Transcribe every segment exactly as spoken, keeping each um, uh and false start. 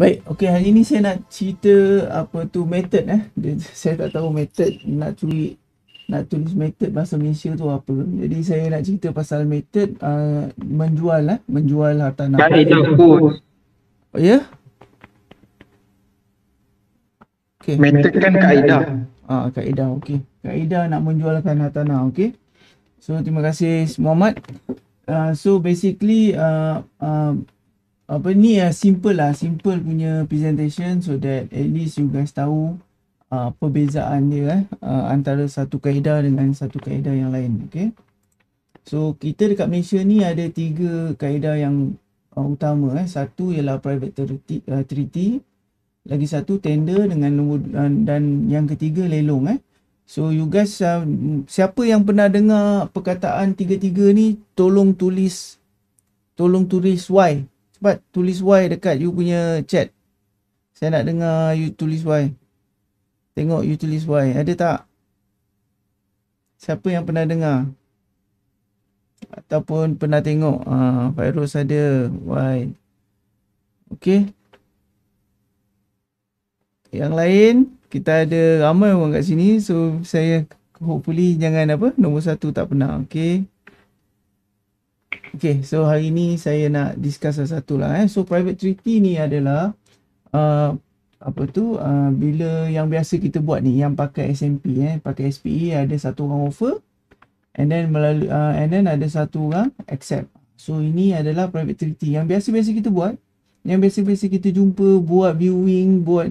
Baik, okey, hari ni saya nak cerita apa tu method eh. Dia, saya tak tahu method nak curi nak tulis method bahasa Malaysia tu apa. Jadi saya nak cerita pasal method uh, menjual lah, eh? menjual harta nampak. Oh ya. Yeah? Okey. Method kan kaedah. Ah, kaedah okey. Kaedah nak menjualkan harta tanah, okey. So terima kasih Muhammad. Uh, so basically uh, uh, apa ni ya, simple lah, simple punya presentation so that at least you guys tahu uh, perbezaan dia eh, uh, antara satu kaedah dengan satu kaedah yang lain, okay. So kita dekat Malaysia ni ada tiga kaedah yang uh, utama eh. Satu ialah private treaty, uh, treaty. Lagi satu tender dengan nombor, uh, dan yang ketiga lelong eh. So you guys uh, siapa yang pernah dengar perkataan tiga-tiga ni, tolong tulis tolong tulis why. Cepat tulis Y dekat you punya chat. Saya nak dengar you tulis Y. Tengok you tulis Y. Ada tak? Siapa yang pernah dengar? Ataupun pernah tengok? Ah, Fairuz ada Y. Okey. Yang lain, kita ada ramai orang kat sini. So, saya hopefully jangan apa, nombor satu tak pernah. Okey. Okay, so hari ni saya nak discuss satu lah eh. So private treaty ni adalah uh, apa tu uh, bila yang biasa kita buat ni, yang pakai S and P eh, pakai S P E, ada satu orang offer and then melalui uh, and then ada satu orang accept. So ini adalah private treaty yang biasa-biasa kita buat, yang biasa-biasa kita jumpa buat viewing, buat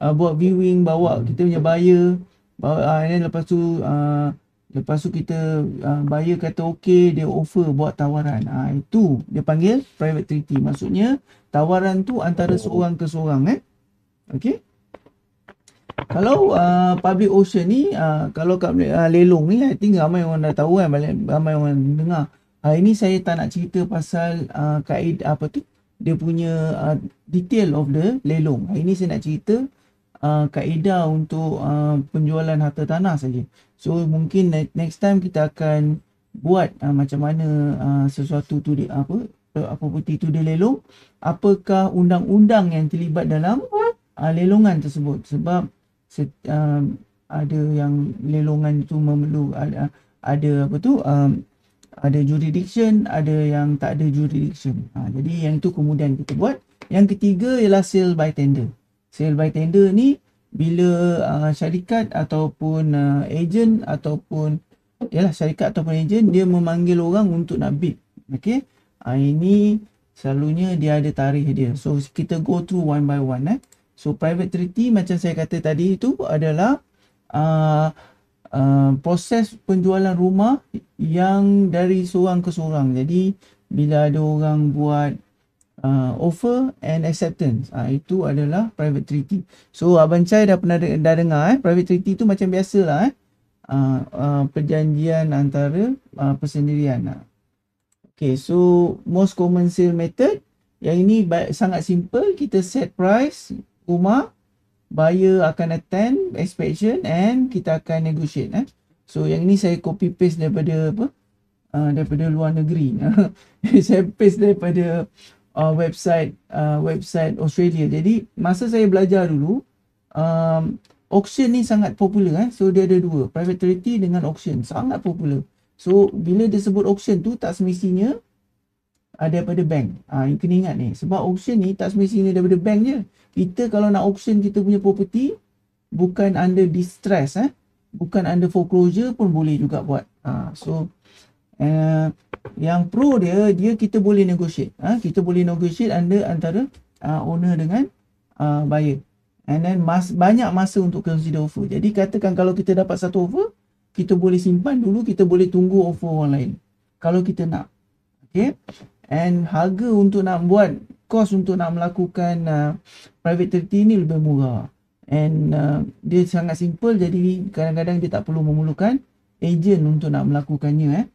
uh, buat viewing, bawa kita punya buyer, bawa, uh, and then lepas tu uh, lepas tu kita uh, buyer kata okey, dia offer buat tawaran. Ha, itu dia panggil private treaty. Maksudnya tawaran tu antara seorang ke seorang eh. Okey. Kalau uh, public auction ni uh, kalau kat uh, lelong ni, I think ramai orang dah tahu kan, ramai orang dengar. Hari ni saya tak nak cerita pasal uh, kaedah apa tu, dia punya uh, detail of the lelong. Hari ni saya nak cerita Uh, kaedah untuk uh, penjualan harta tanah saja. So mungkin next time kita akan buat uh, macam mana uh, sesuatu tu di apa apa property tu dilelong, apakah undang-undang yang terlibat dalam uh, lelongan tersebut, sebab set, uh, ada yang lelongan tu memerlu ada, ada apa tu um, ada jurisdiction, ada yang tak ada jurisdiction. Ha, jadi yang tu kemudian kita buat. Yang ketiga ialah sale by tender. Sale by tender ni bila uh, syarikat ataupun uh, ejen ataupun yalah syarikat ataupun ejen dia memanggil orang untuk nak bid. Okey. Uh, ini selalunya dia ada tarikh dia. So kita go through one by one eh. So private treaty macam saya kata tadi itu adalah uh, uh, proses penjualan rumah yang dari seorang ke seorang. Jadi bila ada orang buat Uh, offer and acceptance, uh, itu adalah private treaty. So Abang Chai dah pernah de dah dengar eh? Private treaty tu macam biasalah eh? uh, uh, perjanjian antara uh, persendirian uh. Okay, so most common sale method yang ini sangat simple. Kita set price rumah, buyer akan attend inspection and kita akan negotiate eh? So yang ini saya copy paste daripada apa? Uh, daripada luar negeri. Saya paste daripada Uh, website uh, website Australia. Jadi masa saya belajar dulu um, auction ni sangat popular eh. So dia ada dua, private treaty dengan auction, sangat popular. So bila dia sebut auction tu tak semestinya uh, daripada bank. Ah, uh, kena ingat ni, sebab auction ni tak semestinya daripada bank je. Kita kalau nak auction kita punya property bukan under distress eh, bukan under foreclosure pun boleh juga buat. Ah, uh, so Uh, yang pro dia, dia kita boleh negotiate. Ha? Kita boleh negotiate anda antara uh, owner dengan uh, buyer. And then mas, banyak masa untuk consider offer. Jadi katakan kalau kita dapat satu offer, kita boleh simpan dulu, kita boleh tunggu offer orang lain kalau kita nak. Okay. And harga untuk nak buat, kos untuk nak melakukan uh, private treaty ni lebih murah. And uh, dia sangat simple, jadi kadang-kadang dia tak perlu memerlukan agent untuk nak melakukannya eh.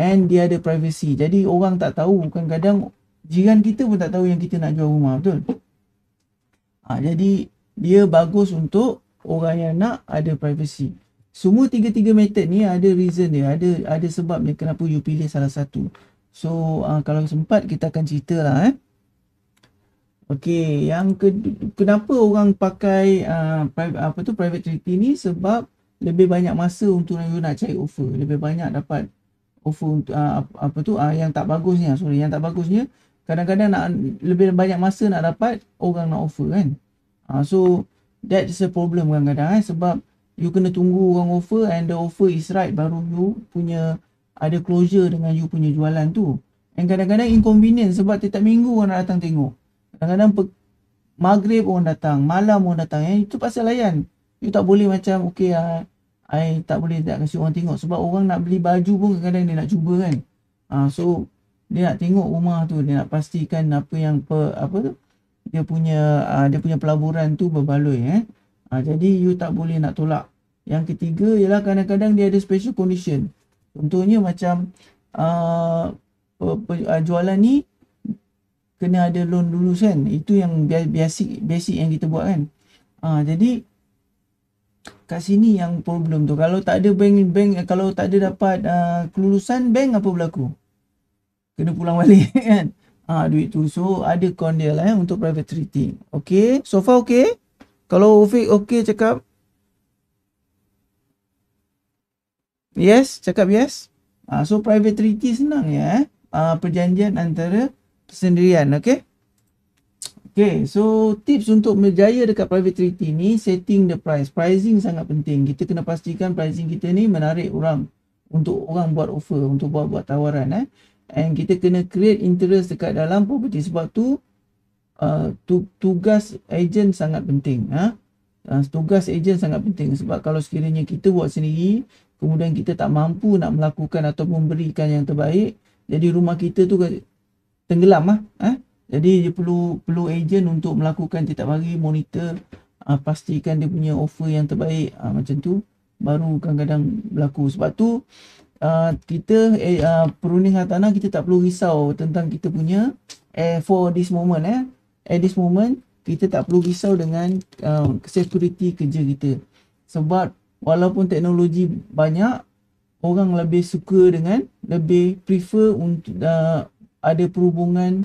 And dia ada privacy. Jadi orang tak tahu, kadang-kadang jiran kita pun tak tahu yang kita nak jual rumah, betul? Ha, jadi dia bagus untuk orang yang nak ada privacy. Semua tiga-tiga method ni ada reason dia, ada ada sebabnya kenapa you pilih salah satu. So uh, kalau sempat kita akan ceritalah eh. Okey, yang kedua, kenapa orang pakai uh, private, apa tu private treaty ni? Sebab lebih banyak masa untuk you nak cari offer, lebih banyak dapat offer untuk uh, apa tu uh, yang tak bagusnya. Sorry, yang tak bagusnya kadang-kadang nak lebih banyak masa nak dapat orang nak offer kan. Uh, so that's a problem kadang-kadang eh, sebab you kena tunggu orang offer and the offer is right baru you punya ada closure dengan you punya jualan tu. And kadang-kadang inconvenience sebab tiap minggu orang nak datang tengok. Kadang-kadang pe- maghrib orang datang, malam orang datang, eh, itu pasal layan. You tak boleh macam okay ah, I tak boleh tak kasi orang tengok sebab orang nak beli baju pun kadang-kadang dia nak cuba kan. Ah, so dia nak tengok rumah tu, dia nak pastikan apa yang pe, apa tu dia punya ah, dia punya pelaburan tu berbaloi eh. Ah, jadi you tak boleh nak tolak. Yang ketiga ialah kadang-kadang dia ada special condition. Contohnya macam ah, jualan ni kena ada loan dulu kan, itu yang basic basic yang kita buat kan. Ha, jadi kat sini yang problem tu, kalau tak ada bank bank kalau tak ada dapat uh, kelulusan bank, apa berlaku? Kena pulang balik kan. Ha, duit tu. So ada con dia lah eh, untuk private treaty. Okey, so far okey. Kalau Ofiq okey cakap yes, cakap yes. Ha, so private treaty senang ya eh. Ha, perjanjian antara sendirian, okey. Okey, so tips untuk berjaya dekat private treaty ni, setting the price. Pricing sangat penting. Kita kena pastikan pricing kita ni menarik orang untuk orang buat offer, untuk buat-buat tawaran eh. And kita kena create interest dekat dalam property. Sebab tu uh, tu tugas agent sangat penting ha. Uh, tugas agent sangat penting sebab kalau sekiranya kita buat sendiri, kemudian kita tak mampu nak melakukan atau memberikan yang terbaik, jadi rumah kita tu tenggelam lah. Eh? Jadi dia perlu perlu ejen untuk melakukan tiap hari monitor, uh, pastikan dia punya offer yang terbaik uh, macam tu baru kadang-kadang berlaku. Sebab tu uh, kita eh, uh, perunding hartanah kita tak perlu risau tentang kita punya eh, for this moment eh. At this moment kita tak perlu risau dengan uh, security kerja kita. Sebab walaupun teknologi banyak, orang lebih suka dengan lebih prefer untuk uh, ada perhubungan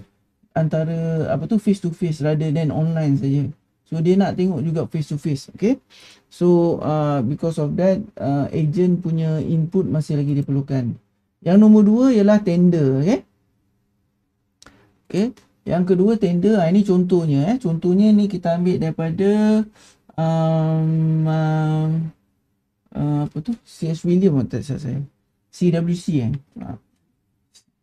antara apa tu face to face rather than online saja. So dia nak tengok juga face to face, okay. So uh, because of that uh, agent punya input masih lagi diperlukan. Yang nombor dua ialah tender, okay. Okay, yang kedua tender. Ha, ini contohnya eh contohnya ni kita ambil daripada um, uh, uh, apa tu C S William tak salah saya, C W C kan. Eh?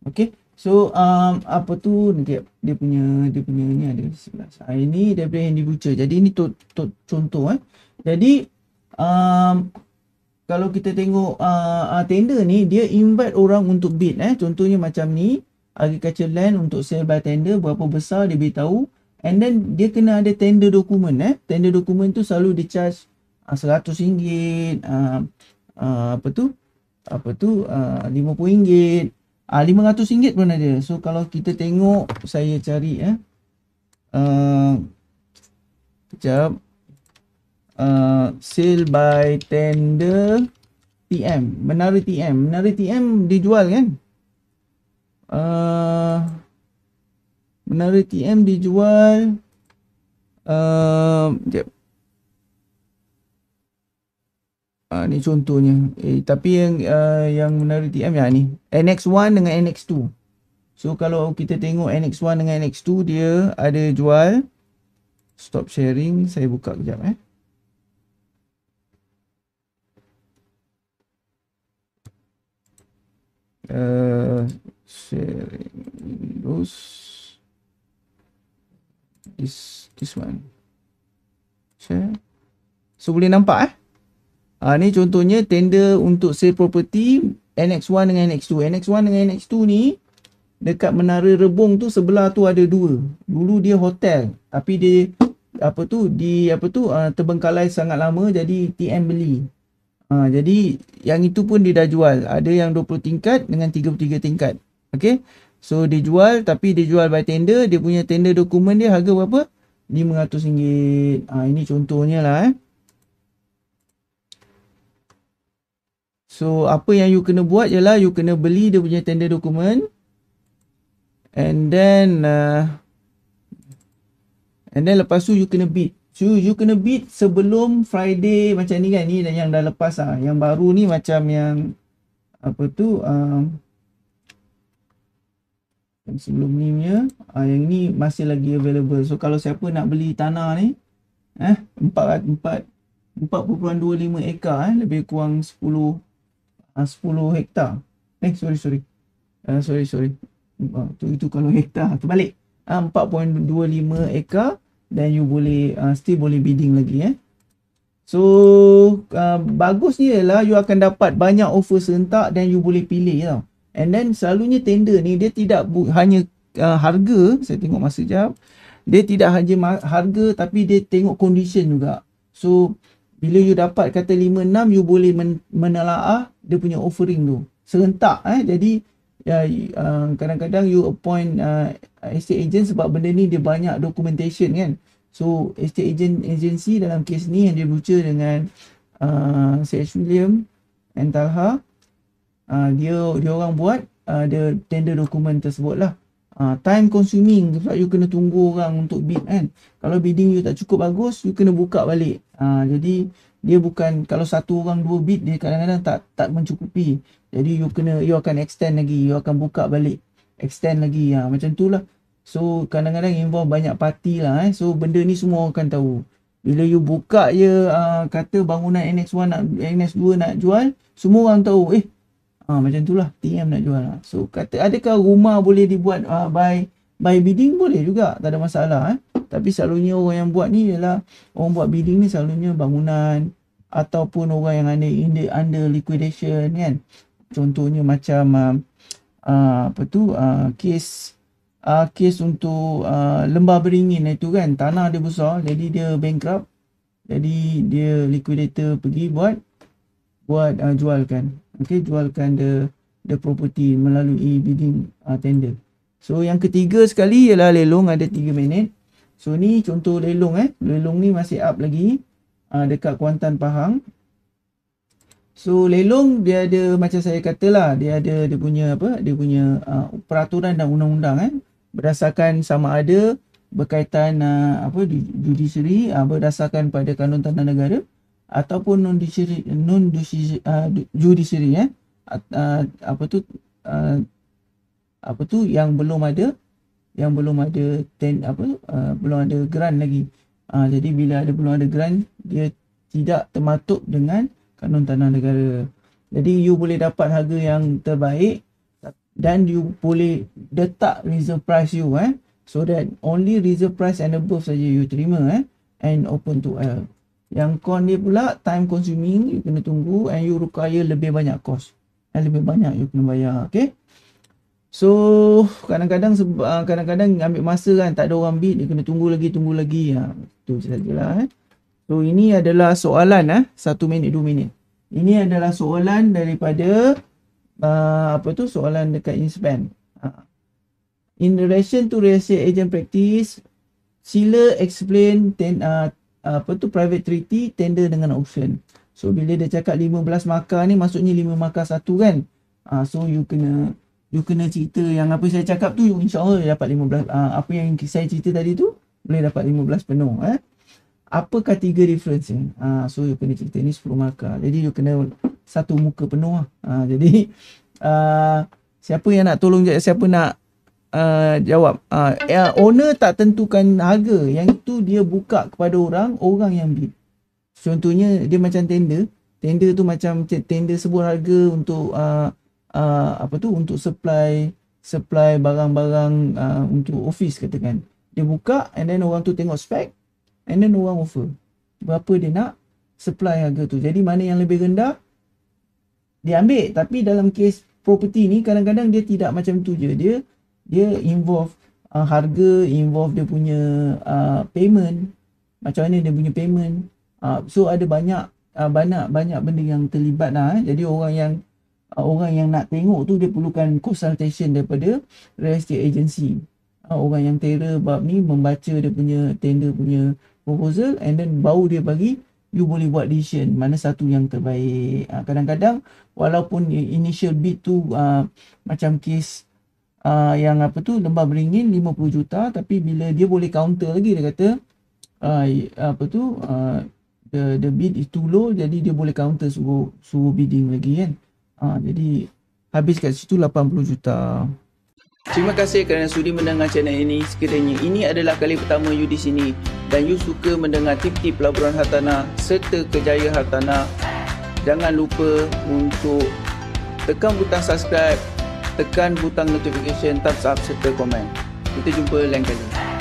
Okay. So um, apa tu dia, dia punya dia punya ni ada sebelah. Ini daripada Andy Butcher. Jadi ini to, to, contoh eh. Jadi um, kalau kita tengok uh, uh, tender ni dia invite orang untuk bid eh. Contohnya macam ni agriculture land untuk sale by tender berapa besar dia beritahu, and then dia kena ada tender dokumen eh. Tender dokumen tu selalu di charge uh, seratus ringgit uh, uh, apa tu apa tu uh, lima puluh ringgit. Ah, lima ratus ringgit pun ada. So kalau kita tengok, saya cari eh. Uh, kejap. Uh, sale by tender T M. Menara T M. Menara T M dijual kan? Uh, Menara T M dijual. Uh, kejap. Uh, ni contohnya. Eh, tapi yang uh, yang menarik T M yang ni. Annex one dengan Annex two. So kalau kita tengok Annex one dengan Annex two dia ada jual. Stop sharing. Saya buka kejap eh. Uh, sharing Windows. This, this one. Share. So boleh nampak eh. Ha, ni contohnya tender untuk sale property Annex one dengan Annex two. Annex one dengan Annex two ni dekat Menara Rebung tu sebelah tu ada dua. Dulu dia hotel tapi dia apa tu di apa tu uh, terbengkalai sangat lama jadi T M beli. Ha, jadi yang itu pun dia dah jual. Ada yang dua puluh tingkat dengan tiga puluh tiga tingkat. Okey. So dia jual tapi dia jual by tender, dia punya tender dokumen dia harga berapa? lima ratus ringgit. Ha, ini contohnya lah eh. So apa yang you kena buat ialah you kena beli dia punya tender dokumen, and then uh, And then lepas tu you kena bid. So you kena bid sebelum Friday macam ni kan. Ni yang dah lepas lah. Yang baru ni macam yang apa tu, um, yang sebelum ni punya, uh, yang ni masih lagi available. So kalau siapa nak beli tanah ni eh, empat perpuluhan dua lima ekar, eh, lebih kurang sepuluh hektar. Eh sorry sorry uh, sorry sorry uh, tu, itu kalau hektar terbalik, uh, empat perpuluhan dua lima ekar. Dan you boleh uh, still boleh bidding lagi eh. So uh, bagus ni ialah you akan dapat banyak offer serentak dan you boleh pilih tau. And then selalunya tender ni dia tidak hanya uh, harga. Saya tengok masa jap. Dia tidak hanya harga tapi dia tengok condition juga. So bila you dapat kata lima enam, you boleh men menelaah dia punya offering tu serentak eh. Jadi kadang-kadang uh, you appoint uh, estate agent sebab benda ni dia banyak documentation kan. So estate agent agency dalam kes ni yang dia buka dengan uh, C H William and Talha, uh, dia dia orang buat uh, dia tender dokumen tersebut lah. Uh, time consuming sebab you kena tunggu orang untuk bid kan. Kalau bidding you tak cukup bagus, you kena buka balik. Uh, jadi dia bukan kalau satu orang dua bid, dia kadang-kadang tak tak mencukupi. Jadi you kena you akan extend lagi, you akan buka balik, extend lagi. Ha, macam tu lah. So kadang-kadang involve banyak parti lah eh. So benda ni semua orang akan tahu. Bila you buka je uh, kata bangunan Annex one nak Annex two nak jual, semua orang tahu eh ha, macam tu lah T M nak jual lah. So kata adakah rumah boleh dibuat uh, by by bidding? Boleh juga, tak ada masalah eh. Tapi selalunya orang yang buat ni ialah orang buat bidding ni selalunya bangunan ataupun orang yang ada under, under liquidation kan. Contohnya macam uh, uh, apa tu uh, kes uh, kes untuk uh, Lembah Beringin itu kan, tanah dia besar jadi dia bankrupt, jadi dia liquidator pergi buat buat uh, jualkan, okey, jualkan the the property melalui bidding uh, tender. So yang ketiga sekali ialah lelong, ada tiga minit. So ni contoh lelong eh. Lelong ni masih up lagi uh, dekat Kuantan Pahang. So lelong dia ada macam saya katalah, dia ada dia punya apa? Dia punya uh, peraturan dan undang-undang eh. Berdasarkan sama ada berkaitan uh, apa judiciary, uh, berdasarkan pada Kanun Tanah Negara ataupun non judiciary non uh, judiciary eh. Uh, apa tu uh, apa tu yang belum ada yang belum ada ten, apa uh, belum ada grant lagi. Uh, jadi bila ada belum ada grant, dia tidak termatuk dengan Kanun Tanah Negara. Jadi you boleh dapat harga yang terbaik dan you boleh letak reserve price you eh, so that only reserve price and above saja you terima eh, and open to all. Yang con dia pula time consuming, you kena tunggu and you require lebih banyak cost dan lebih banyak you kena bayar, okey. So kadang-kadang kadang-kadang ambil masa kan, tak ada orang bid, dia kena tunggu lagi tunggu lagi ha, tu sajalah eh. So ini adalah soalan eh, satu minit dua minit. Ini adalah soalan daripada uh, apa tu soalan dekat Inspan. Ha. In relation to real estate agent practice, sila explain ten, uh, apa tu private treaty, tender dengan auction. So bila dia cakap lima belas markah ni, maksudnya lima markah satu kan. Uh, so you kena You kena cerita yang apa saya cakap tu, insya-Allah dapat lima belas. Aa, apa yang saya cerita tadi tu boleh dapat lima belas penuh eh. Apakah tiga reference ni? Ah, so you kena cerita ni sepuluh markah. Jadi you kena satu muka penuh ah. Ha, jadi aa, siapa yang nak tolong, siapa nak uh, jawab? Ah, owner tak tentukan harga. Yang itu dia buka kepada orang, orang yang bid. Contohnya dia macam tender. Tender tu macam tender sebut harga untuk uh, Uh, apa tu untuk supply supply barang-barang uh, untuk office katakan. Dia buka and then orang tu tengok spec and then orang offer berapa dia nak supply harga tu. Jadi mana yang lebih rendah dia ambil. Tapi dalam kes property ni kadang-kadang dia tidak macam tu je, dia dia involve uh, harga, involve dia punya uh, payment, macam mana dia punya payment. Uh, so ada banyak uh, banyak banyak benda yang terlibat lah eh. Jadi orang yang orang yang nak tengok tu dia perlukan consultation daripada real estate agency. Orang yang terer bab ni membaca dia punya tender punya proposal and then baru dia bagi you boleh buat decision mana satu yang terbaik. Kadang-kadang walaupun initial bid tu uh, macam kes uh, yang apa tu lembah beringin lima puluh juta, tapi bila dia boleh counter lagi, dia kata uh, apa tu uh, the, the bid is too low, jadi dia boleh counter suruh, suruh bidding lagi kan. Uh, jadi habis kat situ lapan puluh juta. Terima kasih kerana sudi mendengar channel ini. Sekiranya ini adalah kali pertama you di sini dan you suka mendengar tip-tip pelaburan hartanah serta kejayaan hartanah, jangan lupa untuk tekan butang subscribe, tekan butang notification, thumbs up serta komen. Kita jumpa lain kali.